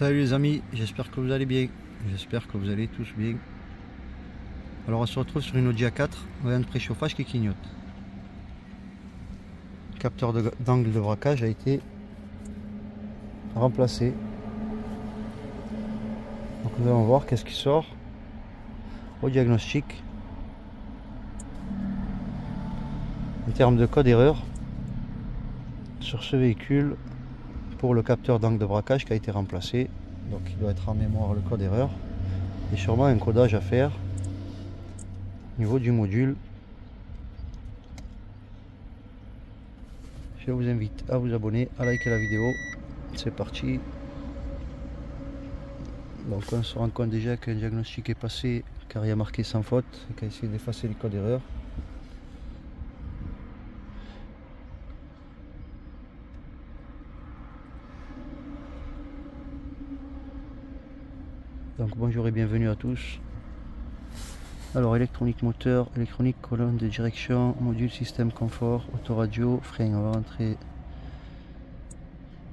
Salut les amis, j'espère que vous allez bien, j'espère que vous allez tous bien. Alors on se retrouve sur une Audi A4 avec un préchauffage qui clignote. Le capteur d'angle de braquage a été remplacé. Donc nous allons voir qu'est-ce qui sort au diagnostic. En termes de code erreur sur ce véhicule, pour le capteur d'angle de braquage qui a été remplacé, donc il doit être en mémoire le code erreur et sûrement un codage à faire au niveau du module. Je vous invite à vous abonner, à liker la vidéo. C'est parti. Donc on se rend compte déjà qu'un diagnostic est passé car il y a marqué sans faute et qu'il a essayé d'effacer le code erreur. Donc bonjour et bienvenue à tous. Alors électronique moteur, électronique colonne de direction, module système confort, autoradio, frein. On va rentrer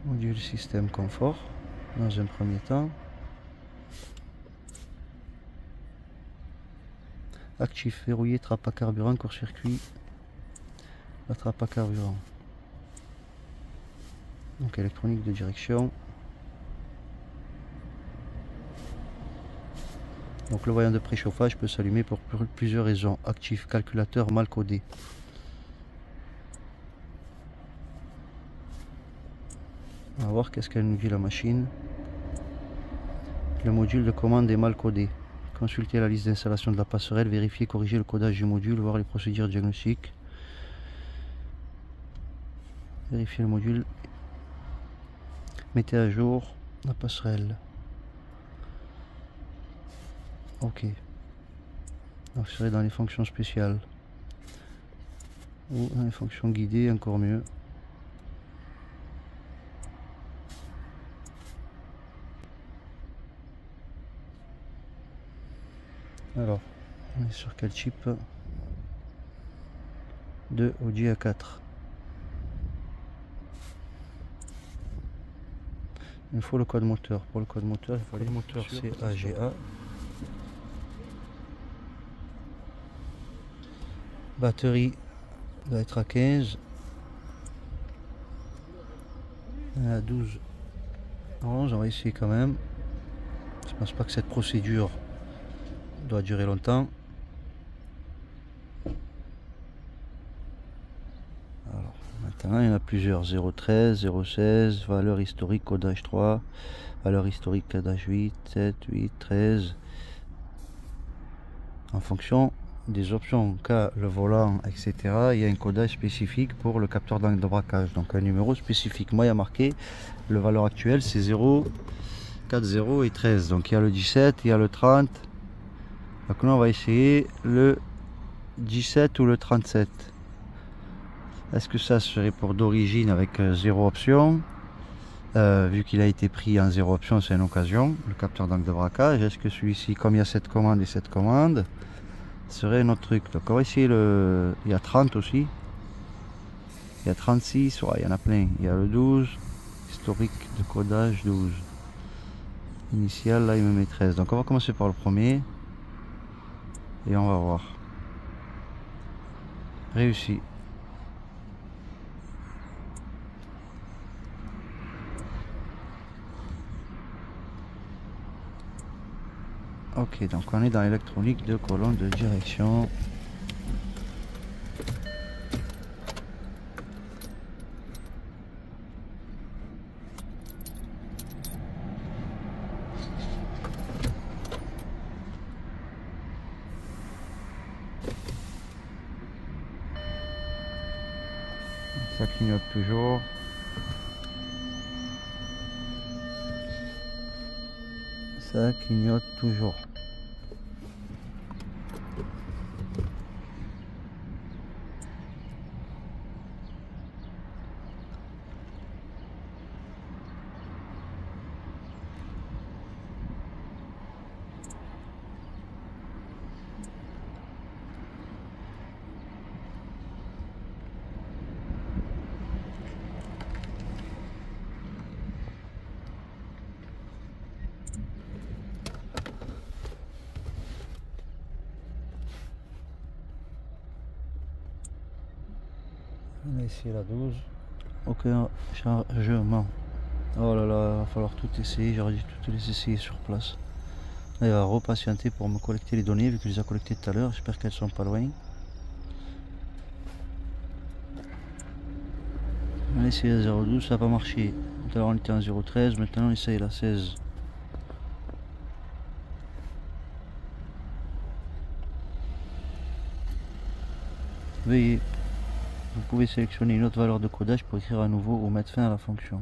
module système confort dans un premier temps. Actif, verrouillé, trappe à carburant, court-circuit, la trappe à carburant. Donc électronique de direction. Donc le voyant de préchauffage peut s'allumer pour plusieurs raisons. Actif, calculateur mal codé. On va voir qu'est-ce qu'elle nous dit la machine. Le module de commande est mal codé. Consultez la liste d'installation de la passerelle, vérifiez, corriger le codage du module, voir les procédures diagnostiques. Vérifiez le module. Mettez à jour la passerelle. Ok, donc ce serait dans les fonctions spéciales ou dans les fonctions guidées, encore mieux. Alors on est sur quel chip de Audi A4? Il faut le code moteur. Pour le code moteur, il faut les moteurs CAGA. Batterie doit être à 15, à 12, 11, on va essayer quand même. Je ne pense pas que cette procédure doit durer longtemps. Alors, maintenant il y en a plusieurs, 0,13, 0,16, valeur historique, codage 3, valeur historique, codage 8, 7, 8, 13, en fonction des options, cas le volant, etc. Il y a un codage spécifique pour le capteur d'angle de braquage, donc un numéro spécifique. Moi il y a marqué le valeur actuelle, c'est 0, 4, 0 et 13, donc il y a le 17, il y a le 30, donc là on va essayer le 17 ou le 37. Est-ce que ça serait pour d'origine avec 0 option? Vu qu'il a été pris en 0 option, c'est une occasion, le capteur d'angle de braquage. Est-ce que celui-ci, comme il y a cette commande et cette commande, serait un autre truc? Donc on va essayer le... il y a 30 aussi, il y a 36, ouais, il y en a plein. Il y a le 12, historique de codage 12, initial, là il me met 13. Donc on va commencer par le premier et on va voir. Réussi. Ok, donc on est dans l'électronique de colonne de direction. Ça clignote toujours. Ça clignote toujours. On est ici la 12. Aucun chargement. Oh là là, il va falloir tout essayer. J'aurais dû toutes les essayer sur place. Elle va repatienter pour me collecter les données vu que je les ai collectées tout à l'heure. J'espère qu'elles sont pas loin. On a essayé la 012, ça n'a pas marché. Tout à l'heure on était en 013, maintenant on essaye la 16. Veuillez, vous pouvez sélectionner une autre valeur de codage pour écrire à nouveau ou mettre fin à la fonction.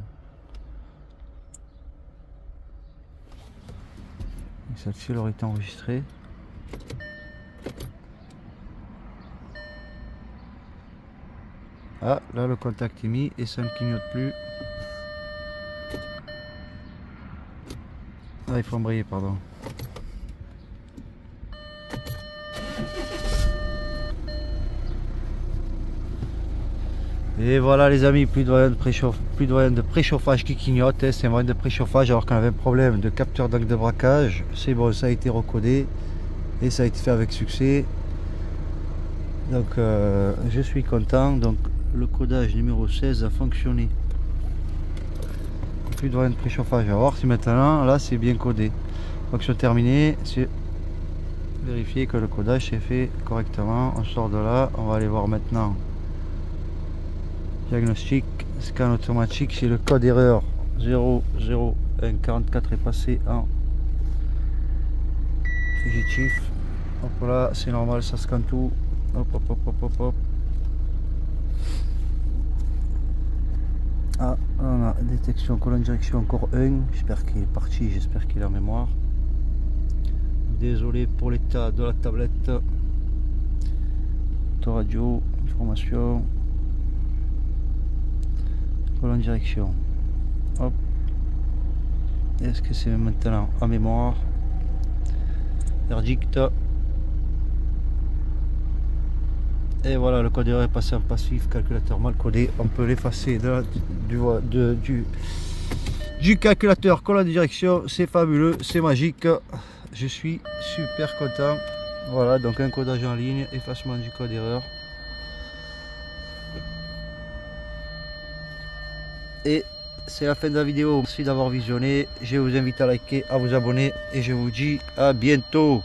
Celle-ci leur été enregistrée. Ah, là le contact est mis et ça ne clignote plus. Ah, il faut embrayer, pardon. Et voilà les amis, plus de voyant de préchauffage qui clignote, hein, c'est un voyant de préchauffage alors qu'on avait un problème de capteur d'angle de braquage. C'est bon, ça a été recodé et ça a été fait avec succès. Donc je suis content, donc le codage numéro 16 a fonctionné. Plus de voyant de préchauffage, on va voir si maintenant, là c'est bien codé. Fonction terminée, vérifier que le codage s'est fait correctement. On sort de là, on va aller voir maintenant. Diagnostic, scan automatique, si le code erreur 00144 est passé en fugitif. Hop là, c'est normal, ça scanne tout. Hop, hop, hop, hop, hop, hop. Ah, on a détection colonne direction encore 1. J'espère qu'il est parti, j'espère qu'il est en mémoire. Désolé pour l'état de la tablette. Autoradio, information. Colonne direction, hop, est-ce que c'est maintenant en mémoire? Verdict, et voilà, le code erreur est passé en passif, calculateur mal codé, on peut l'effacer du calculateur. Colonne direction, c'est fabuleux, c'est magique, je suis super content. Voilà, donc un codage en ligne, effacement du code erreur. Et c'est la fin de la vidéo. Merci d'avoir visionné. Je vous invite à liker, à vous abonner et je vous dis à bientôt.